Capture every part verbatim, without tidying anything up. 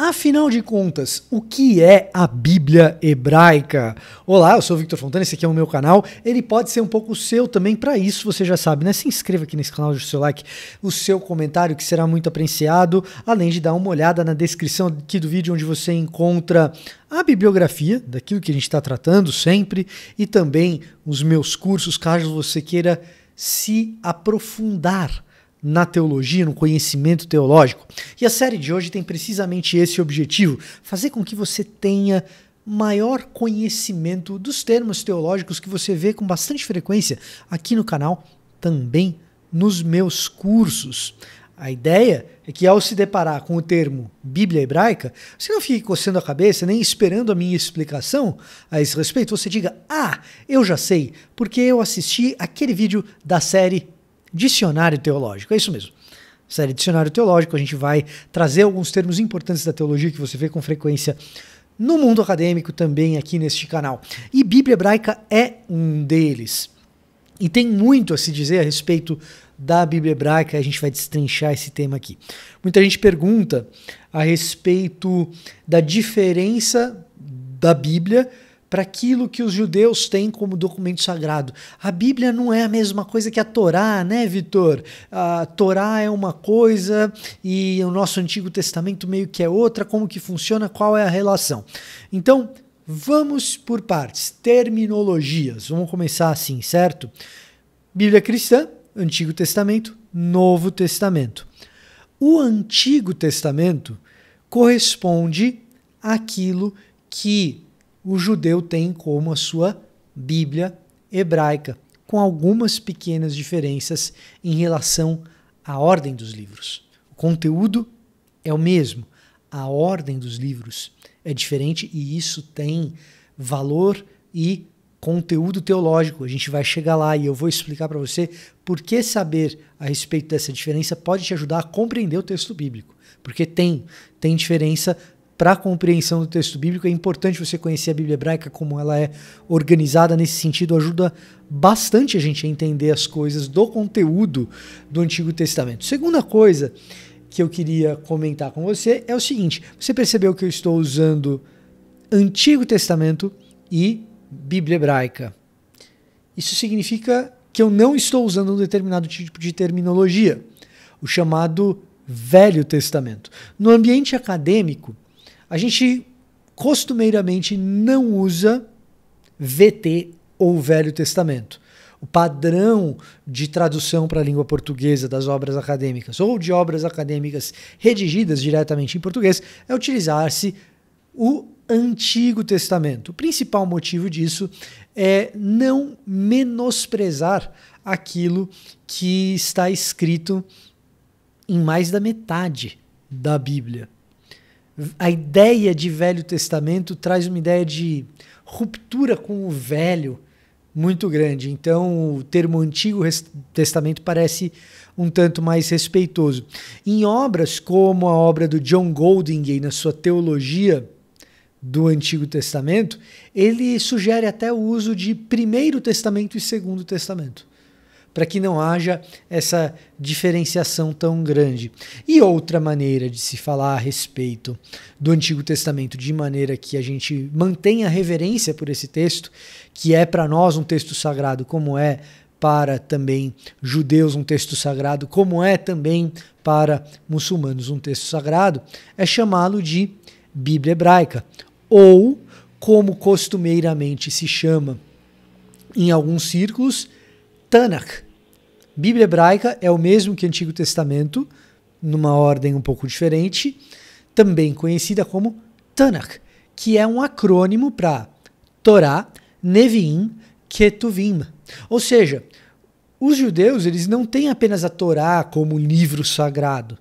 Afinal de contas, o que é a Bíblia Hebraica? Olá, eu sou o Victor Fontana, esse aqui é o meu canal. Ele pode ser um pouco o seu também, para isso você já sabe, né? Se inscreva aqui nesse canal, deixa o seu like, o seu comentário, que será muito apreciado, além de dar uma olhada na descrição aqui do vídeo, onde você encontra a bibliografia daquilo que a gente está tratando sempre e também os meus cursos, caso você queira se aprofundar na teologia, no conhecimento teológico. E a série de hoje tem precisamente esse objetivo, fazer com que você tenha maior conhecimento dos termos teológicos que você vê com bastante frequência aqui no canal, também nos meus cursos. A ideia é que ao se deparar com o termo Bíblia Hebraica, você não fique coçando a cabeça nem esperando a minha explicação a esse respeito, você diga, ah, eu já sei, porque eu assisti aquele vídeo da série Dicionário Teológico, é isso mesmo. Série Dicionário Teológico, a gente vai trazer alguns termos importantes da teologia que você vê com frequência no mundo acadêmico também aqui neste canal. E Bíblia Hebraica é um deles. E tem muito a se dizer a respeito da Bíblia Hebraica, a gente vai destrinchar esse tema aqui. Muita gente pergunta a respeito da diferença da Bíblia para aquilo que os judeus têm como documento sagrado. A Bíblia não é a mesma coisa que a Torá, né, Vitor? A Torá é uma coisa e o nosso Antigo Testamento meio que é outra, como que funciona, qual é a relação. Então, vamos por partes, terminologias. Vamos começar assim, certo? Bíblia cristã, Antigo Testamento, Novo Testamento. O Antigo Testamento corresponde àquilo que o judeu tem como a sua Bíblia Hebraica, com algumas pequenas diferenças em relação à ordem dos livros. O conteúdo é o mesmo, a ordem dos livros é diferente e isso tem valor e conteúdo teológico. A gente vai chegar lá e eu vou explicar para você por que saber a respeito dessa diferença pode te ajudar a compreender o texto bíblico, porque tem, tem diferença. Para a compreensão do texto bíblico, é importante você conhecer a Bíblia Hebraica, como ela é organizada nesse sentido, ajuda bastante a gente a entender as coisas do conteúdo do Antigo Testamento. Segunda coisa que eu queria comentar com você é o seguinte, você percebeu que eu estou usando Antigo Testamento e Bíblia Hebraica. Isso significa que eu não estou usando um determinado tipo de terminologia, o chamado Velho Testamento. No ambiente acadêmico, a gente costumeiramente não usa V T ou Velho Testamento. O padrão de tradução para a língua portuguesa das obras acadêmicas ou de obras acadêmicas redigidas diretamente em português é utilizar-se o Antigo Testamento. O principal motivo disso é não menosprezar aquilo que está escrito em mais da metade da Bíblia. A ideia de Velho Testamento traz uma ideia de ruptura com o velho muito grande. Então, o termo Antigo Testamento parece um tanto mais respeitoso. Em obras como a obra do John Goldingay, na sua Teologia do Antigo Testamento, ele sugere até o uso de Primeiro Testamento e Segundo Testamento, para que não haja essa diferenciação tão grande. E outra maneira de se falar a respeito do Antigo Testamento, de maneira que a gente mantenha a reverência por esse texto, que é para nós um texto sagrado, como é para também judeus um texto sagrado, como é também para muçulmanos um texto sagrado, é chamá-lo de Bíblia Hebraica, ou como costumeiramente se chama em alguns círculos, Tanakh. Bíblia Hebraica é o mesmo que Antigo Testamento, numa ordem um pouco diferente, também conhecida como Tanakh, que é um acrônimo para Torá, Nevi'im, Ketuvim. Ou seja, os judeus eles não têm apenas a Torá como livro sagrado,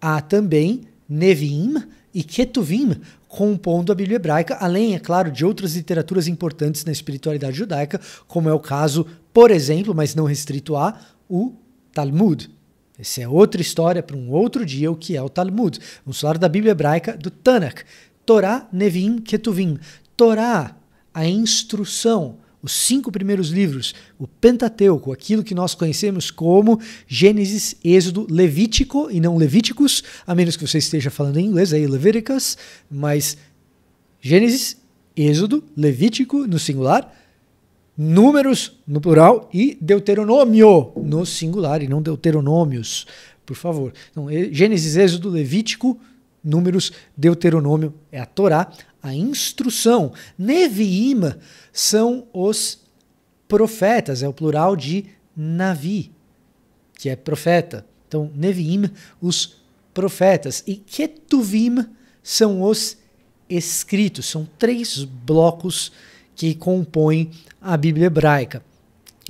há também Nevi'im e Ketuvim compondo a Bíblia Hebraica, além, é claro, de outras literaturas importantes na espiritualidade judaica, como é o caso, por exemplo, mas não restrito a, o Talmud. Essa é outra história para um outro dia, o que é o Talmud. Vamos falar da Bíblia Hebraica do Tanakh. Torá, Nevi'im, Ketuvim. Torá, a instrução, os cinco primeiros livros, o Pentateuco, aquilo que nós conhecemos como Gênesis, Êxodo, Levítico, e não Levíticos, a menos que você esteja falando em inglês, aí Levíticas, mas Gênesis, Êxodo, Levítico no singular, Números no plural e Deuteronômio no singular, e não Deuteronômios, por favor. Então, Gênesis, Êxodo, Levítico, Números, Deuteronômio é a Torá, a instrução. Nevi'im são os profetas, é o plural de Navi, que é profeta. Então, Nevi'im, os profetas. E Ketuvim são os escritos. São três blocos que compõem a Bíblia hebraica.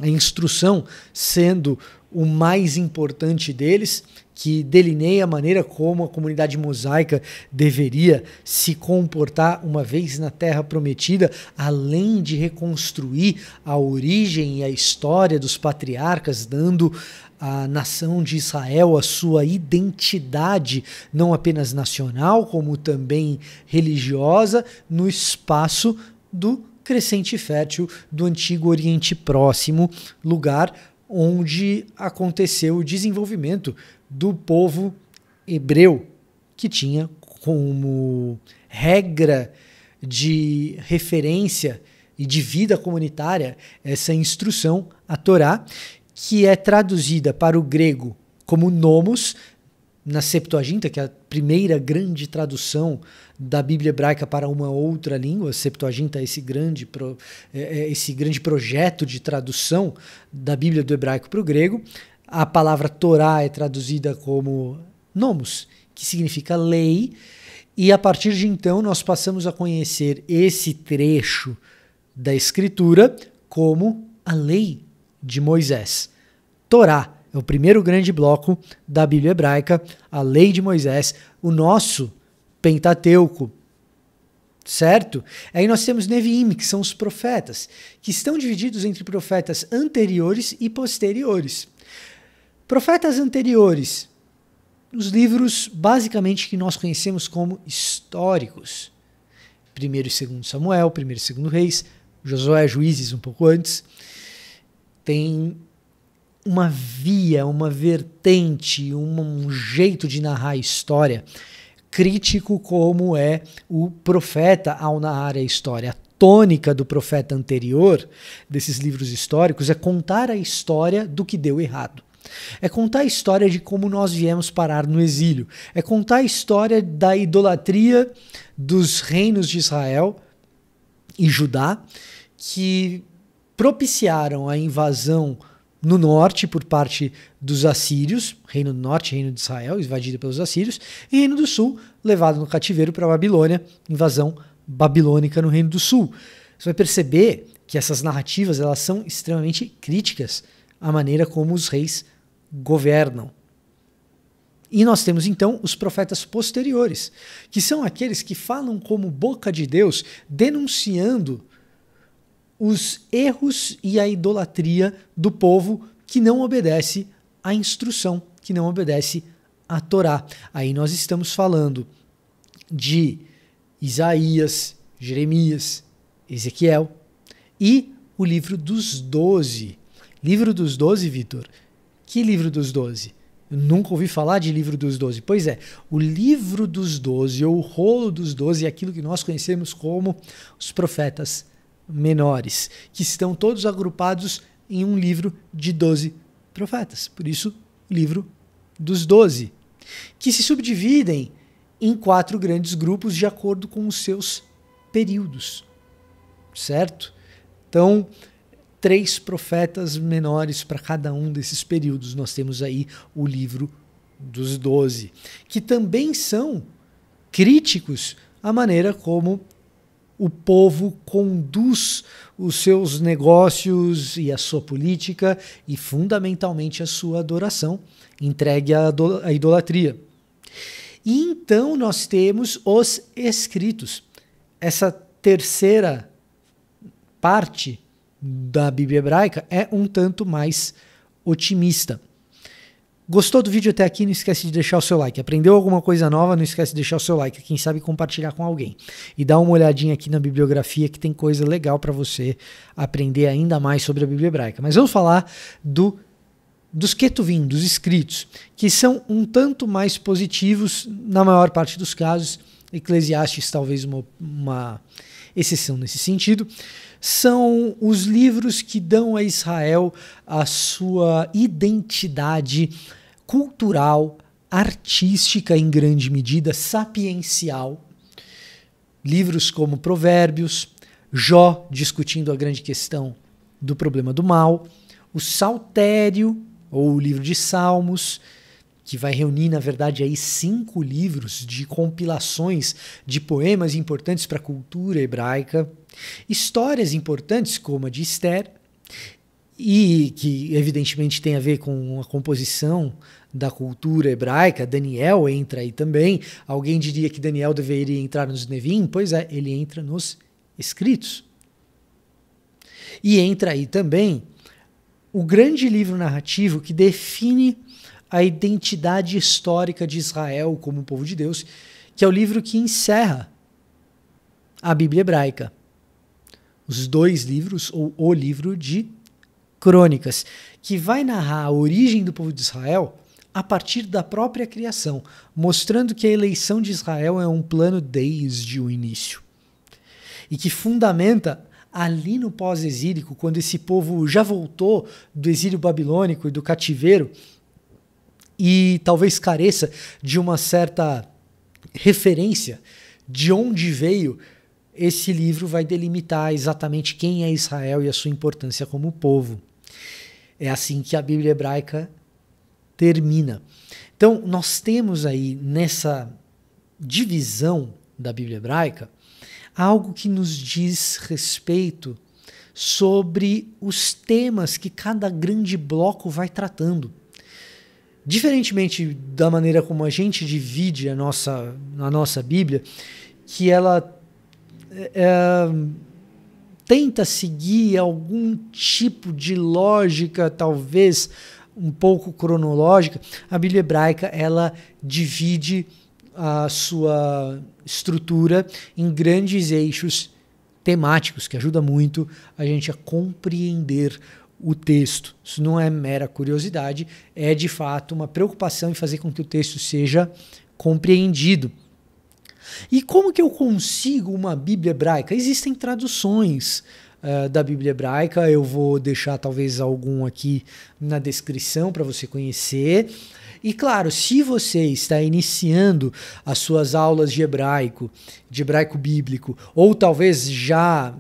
A instrução sendo o mais importante deles, que delineia a maneira como a comunidade mosaica deveria se comportar uma vez na Terra Prometida, além de reconstruir a origem e a história dos patriarcas, dando à nação de Israel a sua identidade, não apenas nacional, como também religiosa, no espaço do crescente fértil do Antigo Oriente Próximo, lugar onde aconteceu o desenvolvimento do povo hebreu, que tinha como regra de referência e de vida comunitária essa instrução, a Torá, que é traduzida para o grego como nomos, na Septuaginta, que é a primeira grande tradução da Bíblia hebraica para uma outra língua. A Septuaginta é esse grande, pro, é, esse grande projeto de tradução da Bíblia do hebraico para o grego. A palavra Torá é traduzida como nomos, que significa lei, e a partir de então nós passamos a conhecer esse trecho da Escritura como a lei de Moisés. Torá é o primeiro grande bloco da Bíblia hebraica, a lei de Moisés, o nosso Pentateuco, certo? Aí nós temos Nevi'im, que são os profetas, que estão divididos entre profetas anteriores e posteriores. Profetas anteriores, os livros basicamente que nós conhecemos como históricos. Primeiro e Segundo Samuel, Primeiro e Segundo Reis, Josué, Juízes um pouco antes, tem uma via, uma vertente, um jeito de narrar a história, crítico como é o profeta ao narrar a história. A tônica do profeta anterior, desses livros históricos, é contar a história do que deu errado. É contar a história de como nós viemos parar no exílio. É contar a história da idolatria dos reinos de Israel e Judá, que propiciaram a invasão no norte, por parte dos assírios, reino do norte, reino de Israel, invadido pelos assírios, e reino do sul, levado no cativeiro para a Babilônia, invasão babilônica no reino do sul. Você vai perceber que essas narrativas, elas são extremamente críticas à maneira como os reis governam. E nós temos então os profetas posteriores, que são aqueles que falam como boca de Deus, denunciando os erros e a idolatria do povo que não obedece à instrução, que não obedece à Torá. Aí nós estamos falando de Isaías, Jeremias, Ezequiel e o livro dos doze. Livro dos doze, Vitor? Que livro dos doze? Eu nunca ouvi falar de livro dos doze. Pois é, o livro dos doze, ou o rolo dos doze, é aquilo que nós conhecemos como os profetas menores, que estão todos agrupados em um livro de doze profetas. Por isso, o livro dos doze, que se subdividem em quatro grandes grupos de acordo com os seus períodos, certo? Então, três profetas menores para cada um desses períodos. Nós temos aí o livro dos doze, que também são críticos à maneira como o povo conduz os seus negócios e a sua política e, fundamentalmente, a sua adoração, entregue à idolatria. E então nós temos os escritos, essa terceira parte da Bíblia hebraica é um tanto mais otimista. Gostou do vídeo até aqui? Não esquece de deixar o seu like. Aprendeu alguma coisa nova? Não esquece de deixar o seu like. Quem sabe compartilhar com alguém. E dá uma olhadinha aqui na bibliografia que tem coisa legal para você aprender ainda mais sobre a Bíblia Hebraica. Mas vamos falar do, dos Ketuvim, dos escritos, que são um tanto mais positivos na maior parte dos casos. Eclesiastes talvez uma, uma exceção nesse sentido. São os livros que dão a Israel a sua identidade cultural, artística em grande medida, sapiencial. Livros como Provérbios, Jó discutindo a grande questão do problema do mal, o Saltério, ou o livro de Salmos, que vai reunir, na verdade, aí cinco livros de compilações de poemas importantes para a cultura hebraica, histórias importantes como a de Esther, e que evidentemente tem a ver com a composição da cultura hebraica. Daniel entra aí também. Alguém diria que Daniel deveria entrar nos Nevi'im? Pois é, ele entra nos escritos. E entra aí também o grande livro narrativo que define a identidade histórica de Israel como povo de Deus, que é o livro que encerra a Bíblia Hebraica. Os dois livros, ou o livro de Crônicas, que vai narrar a origem do povo de Israel a partir da própria criação, mostrando que a eleição de Israel é um plano desde o início, e que fundamenta ali no pós-exílico, quando esse povo já voltou do exílio babilônico e do cativeiro, e talvez careça de uma certa referência de onde veio, esse livro vai delimitar exatamente quem é Israel e a sua importância como povo. É assim que a Bíblia Hebraica termina. Então, nós temos aí nessa divisão da Bíblia Hebraica algo que nos diz respeito sobre os temas que cada grande bloco vai tratando. Diferentemente da maneira como a gente divide a nossa, a nossa Bíblia, que ela é, tenta seguir algum tipo de lógica, talvez um pouco cronológica, a Bíblia Hebraica ela divide a sua estrutura em grandes eixos temáticos, que ajuda muito a gente a compreender o texto. Isso não é mera curiosidade, é de fato uma preocupação em fazer com que o texto seja compreendido. E como que eu consigo uma Bíblia Hebraica? Existem traduções uh, da Bíblia Hebraica, eu vou deixar talvez algum aqui na descrição para você conhecer. E claro, se você está iniciando as suas aulas de hebraico, de hebraico bíblico, ou talvez já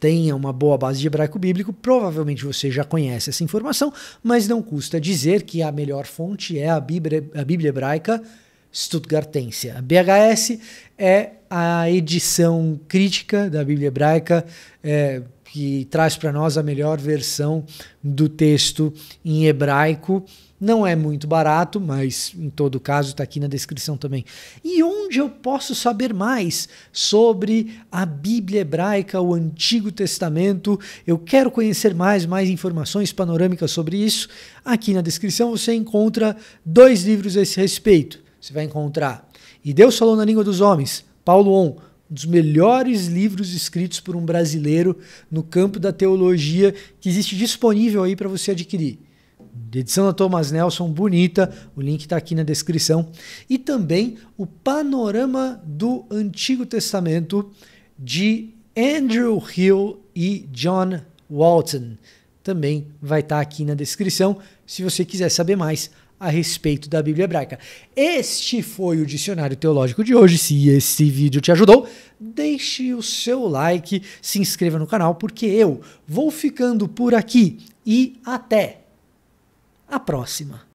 tenha uma boa base de hebraico bíblico, provavelmente você já conhece essa informação, mas não custa dizer que a melhor fonte é a Bíblia, a Bíblia Hebraica Stuttgartensia. A B H S é a edição crítica da Bíblia Hebraica, é, que traz para nós a melhor versão do texto em hebraico. Não é muito barato, mas em todo caso está aqui na descrição também. E onde eu posso saber mais sobre a Bíblia Hebraica, o Antigo Testamento? Eu quero conhecer mais, mais informações panorâmicas sobre isso. Aqui na descrição você encontra dois livros a esse respeito. Você vai encontrar E Deus Falou na Língua dos Homens, Paulo um, um dos melhores livros escritos por um brasileiro no campo da teologia, que existe disponível aí para você adquirir. De edição da Thomas Nelson, bonita, o link está aqui na descrição. E também o Panorama do Antigo Testamento, de Andrew Hill e John Walton. Também vai estar aqui na descrição, se você quiser saber mais a respeito da Bíblia Hebraica. Este foi o Dicionário Teológico de hoje. Se esse vídeo te ajudou, deixe o seu like, se inscreva no canal, porque eu vou ficando por aqui e até a próxima.